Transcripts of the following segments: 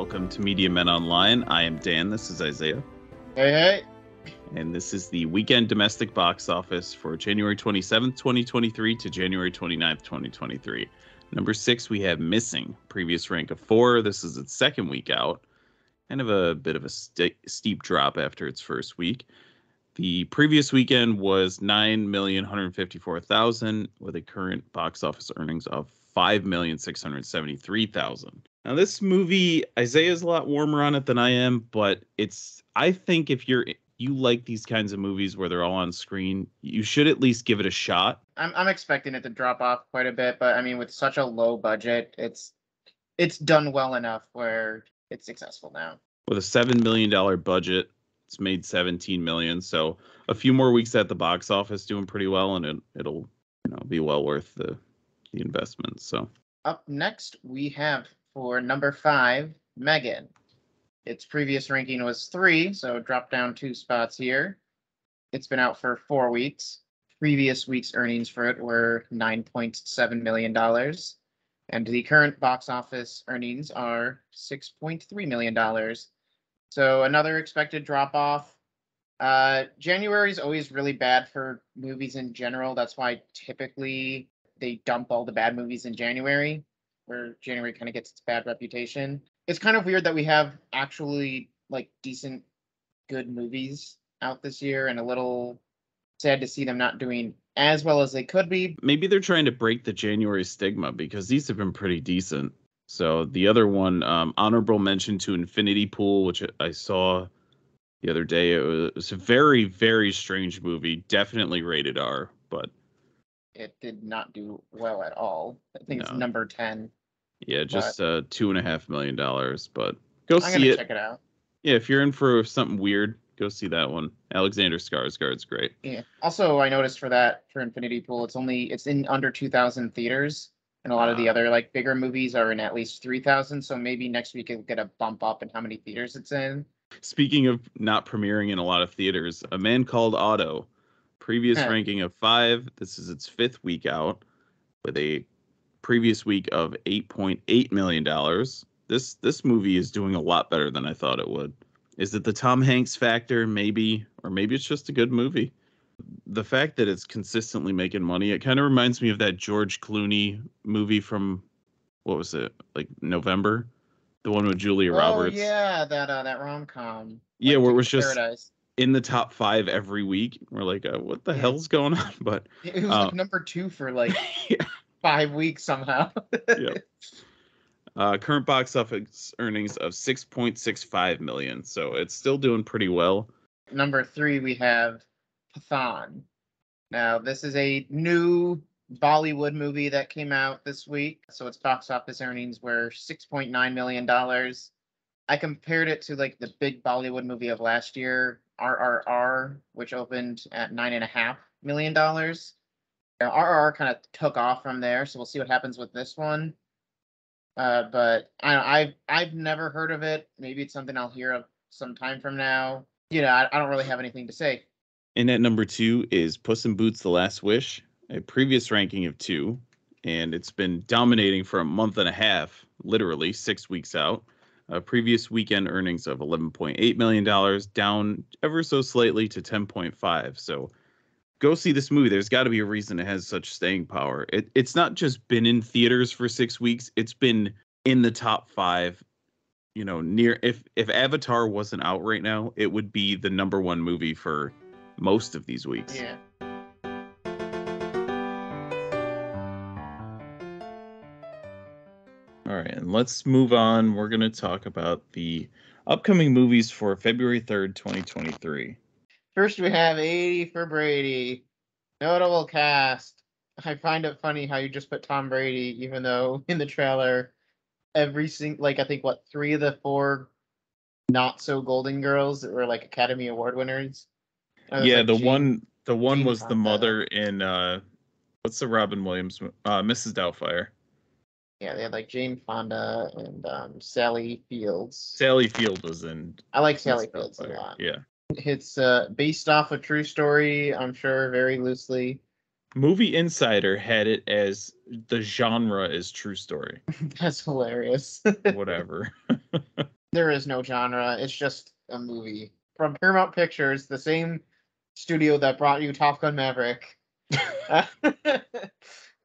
Welcome to Media Men Online. I am Dan. This is Isaiah. Hey, hey. And this is the weekend domestic box office for January 27th, 2023 to January 29th, 2023. Number 6, we have Missing. Previous rank of 4. This is its second week out. Kind of a bit of a steep drop after its first week. The previous weekend was $9,154,000 with a current box office earnings of $5,673,000. Now this movie, Isaiah's a lot warmer on it than I am, but I think if you like these kinds of movies where they're all on screen, you should at least give it a shot. I'm expecting it to drop off quite a bit, but I mean, with such a low budget, it's done well enough where it's successful now. With a $7 million budget, it's made $17 million, so a few more weeks at the box office doing pretty well, and it'll be well worth the investment. So up next we have, for number 5, M3GAN. Its previous ranking was 3, so drop down 2 spots here. It's been out for 4 weeks. Previous week's earnings for it were $9.7 million. And the current box office earnings are $6.3 million. So another expected drop off. January is always really bad for movies in general. That's why typically they dump all the bad movies in January, where January kind of gets its bad reputation. It's kind of weird that we have actually decent, good movies out this year, and a little sad to see them not doing as well as they could be. Maybe they're trying to break the January stigma, because these have been pretty decent. So the other one, honorable mention to Infinity Pool, which I saw the other day. It was a very, very strange movie, definitely rated R, but it did not do well at all. I think it's number 10. Yeah, just $2.5 million. But go see it. Check it out. Yeah, if you're in for something weird, go see that one. Alexander Skarsgård's great. Yeah. Also, I noticed for Infinity Pool, it's in under 2,000 theaters, and a lot of the other bigger movies are in at least 3,000. So maybe next week it'll get a bump up in how many theaters it's in. Speaking of not premiering in a lot of theaters, A Man Called Otto. Previous ranking of 5. This is its 5th week out with a previous week of $8.8 million. This movie is doing a lot better than I thought it would. Is it the Tom Hanks factor? Maybe. Or maybe it's just a good movie. The fact that it's consistently making money, it kind of reminds me of that George Clooney movie from, what was it, November? The one with Julia Roberts. Oh, yeah, that rom-com. Yeah, where it was just Paradise. In the top 5 every week. We're like, what the hell's going on? But it was number 2 for 5 weeks somehow. Yep. Current box office earnings of $6.65 million. So it's still doing pretty well. Number 3, we have Pathaan. Now this is a new Bollywood movie that came out this week. So its box office earnings were $6.9 million. I compared it to the big Bollywood movie of last year, RRR, which opened at $9.5 million. Now, RRR kind of took off from there, so we'll see what happens with this one. But I've never heard of it. Maybe it's something I'll hear of sometime from now. I don't really have anything to say. And at number 2 is Puss in Boots: The Last Wish, a previous ranking of 2, and it's been dominating for a month and a half, literally 6 weeks out. Previous weekend earnings of $11.8 million, down ever so slightly to 10.5. So go see this movie. There's got to be a reason it has such staying power. It's not just been in theaters for 6 weeks. It's been in the top 5, near. If Avatar wasn't out right now, it would be the number 1 movie for most of these weeks. Yeah. All right, and let's move on. We're going to talk about the upcoming movies for February 3rd, 2023. First, we have 80 for Brady. Notable cast. I find it funny how you just put Tom Brady, even though in the trailer, every single, I think, 3 of the 4 not-so-Golden Girls that were, Academy Award winners? Yeah, the one was the mother in, what's the Robin Williams, Mrs. Doubtfire. Yeah, they had Jane Fonda and Sally Fields. Sally Fields was in. I like Sally Fields a lot. Yeah. It's based off a true story, I'm sure, very loosely. Movie Insider had it as the genre is true story. That's hilarious. Whatever. There is no genre. It's just a movie. From Paramount Pictures, the same studio that brought you Top Gun Maverick.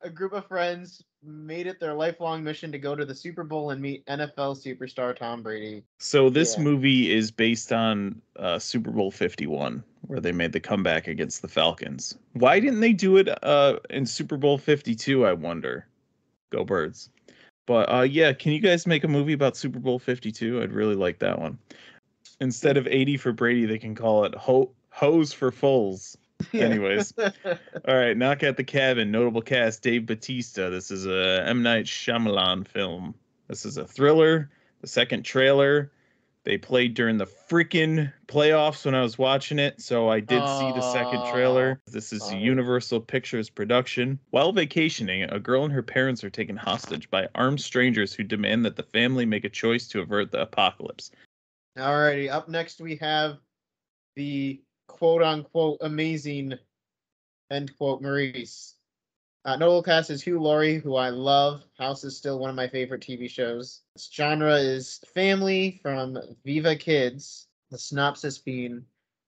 A group of friends made it their lifelong mission to go to the Super Bowl and meet NFL superstar Tom Brady. So this movie is based on Super Bowl 51, where they made the comeback against the Falcons. Why didn't they do it in Super Bowl 52, I wonder? Go Birds. But yeah, can you guys make a movie about Super Bowl 52? I'd really like that one. Instead of 80 for Brady, they can call it Hose for Foles. Anyways, all right, Knock at the Cabin, notable cast, Dave Bautista. This is a M. Night Shyamalan film. This is a thriller. The second trailer, they played during the freaking playoffs when I was watching it, so I did see the second trailer. This is a Universal Pictures production. While vacationing, a girl and her parents are taken hostage by armed strangers who demand that the family make a choice to avert the apocalypse. All righty, up next we have the quote-unquote amazing, end quote, Maurice. Notable cast is Hugh Laurie, who I love. House is still one of my favorite TV shows. Its genre is family from Viva Kids. The synopsis being,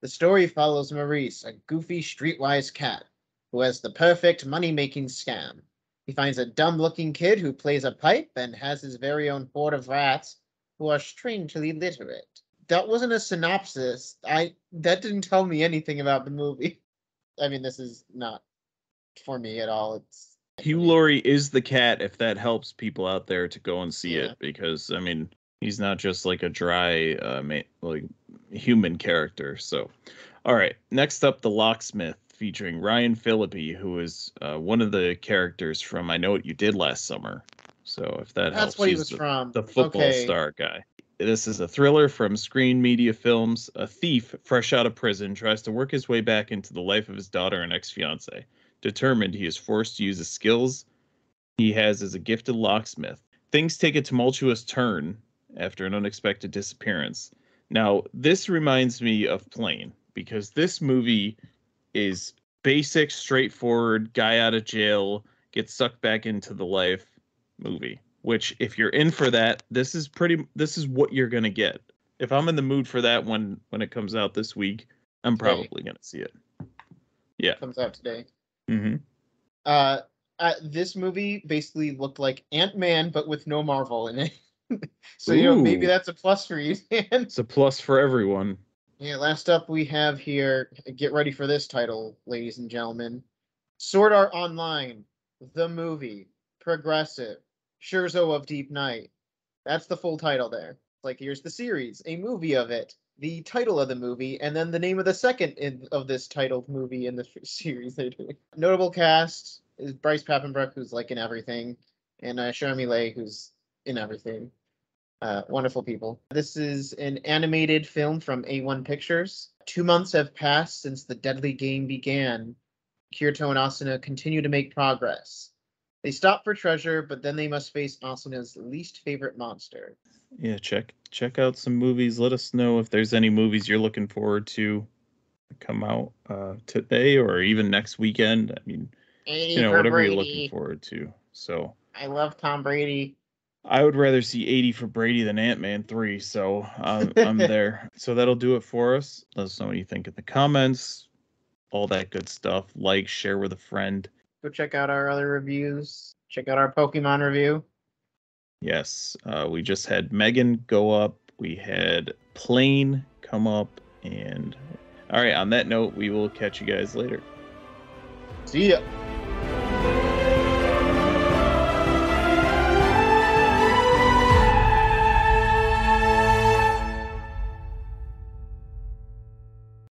the story follows Maurice, a goofy, streetwise cat who has the perfect money-making scam. He finds a dumb-looking kid who plays a pipe and has his very own board of rats who are strangely literate. That wasn't a synopsis. That didn't tell me anything about the movie. I mean, this is not for me at all. It's Hugh Laurie is the cat, if that helps people out there to go and see it, because I mean, he's not just like a dry like human character. So, all right, next up, The Locksmith, featuring Ryan Phillippe, who is one of the characters from I Know What You Did Last Summer. So, if that helps, that's what he was from. The football star guy. This is a thriller from Screen Media Films. A thief, fresh out of prison, tries to work his way back into the life of his daughter and ex-fiancée. Determined, he is forced to use the skills he has as a gifted locksmith. Things take a tumultuous turn after an unexpected disappearance. Now, this reminds me of Plane, because this movie is basic, straightforward, guy out of jail, gets sucked back into the life movie. Which, if you're in for that, this is what you're going to get. If I'm in the mood for that when it comes out this week, I'm probably going to see it. Yeah. It comes out today. Mm-hmm. This movie basically looked like Ant-Man, but with no Marvel in it. So, you know, maybe that's a plus for you, Dan. It's a plus for everyone. Yeah, last up we have here, get ready for this title, ladies and gentlemen. Sword Art Online, The Movie, Progressive. Scherzo of Deep Night. That's the full title there. Like, here's the series, a movie of it, the title of the movie, and then the name of the second of this titled movie in the series they're doing. Notable cast is Bryce Papenbrook, who's like in everything, and Sharmi Leigh, who's in everything. Wonderful people. This is an animated film from A1 Pictures. 2 months have passed since the deadly game began. Kirito and Asuna continue to make progress. They stop for treasure, but then they must face Asuna's least favorite monster. Yeah, check out some movies. Let us know if there's any movies you're looking forward to come out today or even next weekend. I mean, you know, whatever you're looking forward to. So I love Tom Brady. I would rather see 80 for Brady than Ant-Man 3, so I'm there. So that'll do it for us. Let us know what you think in the comments. All that good stuff. Like, share with a friend. Go check out our other reviews. Check out our Pokemon review. Yes, we just had M3GAN go up. We had Plane come up. And all right, on that note, we will catch you guys later. See ya.